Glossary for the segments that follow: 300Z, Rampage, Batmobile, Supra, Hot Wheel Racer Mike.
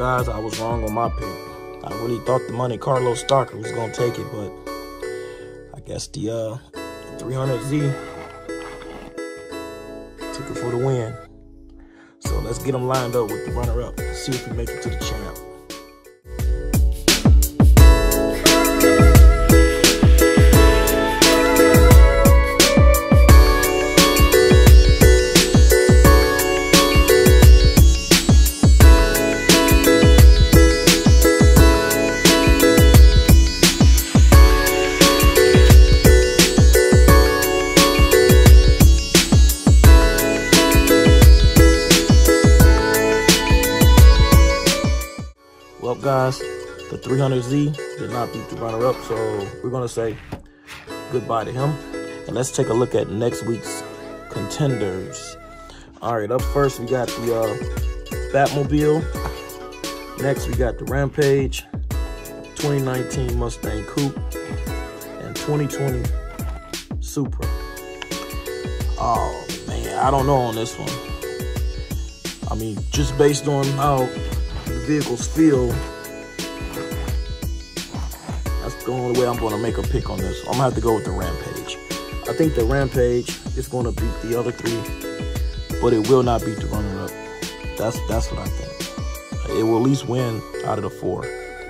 guys, I was wrong on my pick. I really thought the Monte Carlo Stalker was going to take it, but I guess the 300Z took it for the win. So let's get them lined up with the runner-up, see if we make it to the champ. Guys, the 300Z did not beat the runner-up, so we're gonna say goodbye to him, and let's take a look at next week's contenders. All right, up first we got the Batmobile. Next we got the Rampage, 2019 Mustang Coupe, and 2020 Supra. Oh man, I don't know on this one. I mean, just based on how vehicles feel, that's the only way I'm going to make a pick on this. I'm gonna have to go with the Rampage. I think the Rampage is going to beat the other three, but it will not beat the runner-up. That's what I think. It will at least win out of the four,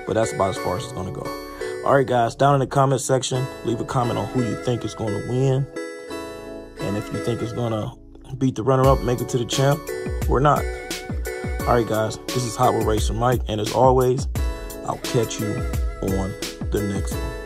but that's about as far as it's going to go. All right guys, down in the comment section, leave a comment on who you think is going to win, and if you think it's going to beat the runner-up, make it to the champ, or not. Alright guys, this is Hot Wheel Racer Mike, and as always, I'll catch you on the next one.